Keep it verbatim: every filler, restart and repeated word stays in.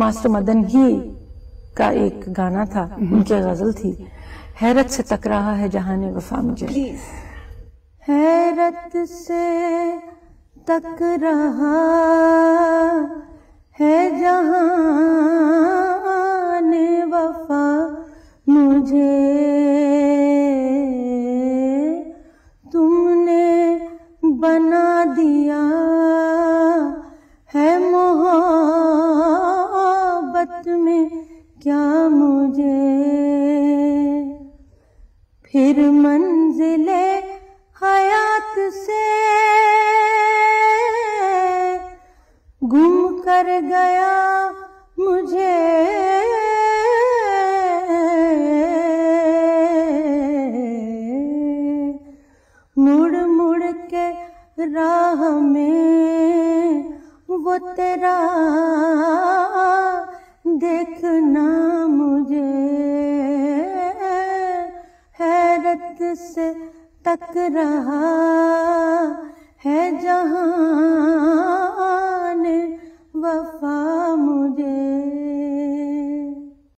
Master Madan ही का एक गाना था, उनकी गजल थी। हैरत से तक रहा है जहाने वफा मुझे, हैरत से तक रहा है जहाने वफा मुझे, तुमने बना दिया है मोहब्बत में क्या मुझे, फिर मंजिले हयात से गुम कर गया मुझे, मुड़ मुड़ के राह में वो तेरा देखना मुझे, हैरत से तक रहा है जहां